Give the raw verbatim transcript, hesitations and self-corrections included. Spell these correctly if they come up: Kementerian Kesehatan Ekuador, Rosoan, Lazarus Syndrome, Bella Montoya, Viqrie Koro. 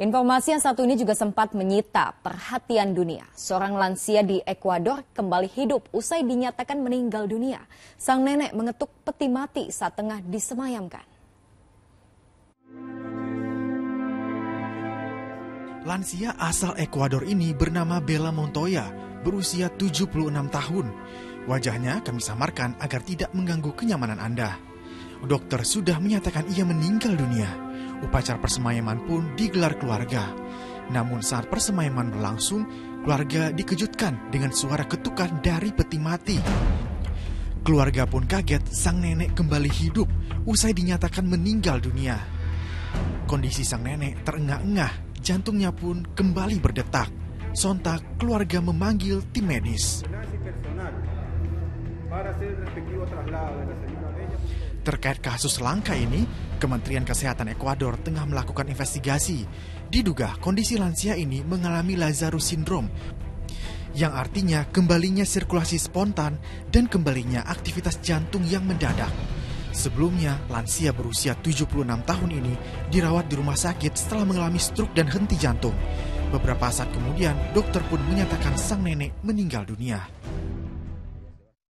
Informasi yang satu ini juga sempat menyita perhatian dunia. Seorang lansia di Ekuador kembali hidup usai dinyatakan meninggal dunia. Sang nenek mengetuk peti mati saat tengah disemayamkan. Lansia asal Ekuador ini bernama Bella Montoya, berusia tujuh puluh enam tahun. Wajahnya kami samarkan agar tidak mengganggu kenyamanan Anda. Dokter sudah menyatakan ia meninggal dunia. Upacara persemayaman pun digelar keluarga. Namun saat persemayaman berlangsung, keluarga dikejutkan dengan suara ketukan dari peti mati. Keluarga pun kaget sang nenek kembali hidup usai dinyatakan meninggal dunia. Kondisi sang nenek terengah-engah, jantungnya pun kembali berdetak. Sontak keluarga memanggil tim medis. Terkait kasus langka ini, Kementerian Kesehatan Ekuador tengah melakukan investigasi. Diduga kondisi lansia ini mengalami Lazarus Syndrome, yang artinya kembalinya sirkulasi spontan dan kembalinya aktivitas jantung yang mendadak. Sebelumnya, lansia berusia tujuh puluh enam tahun ini dirawat di rumah sakit setelah mengalami stroke dan henti jantung. Beberapa saat kemudian, dokter pun menyatakan sang nenek meninggal dunia.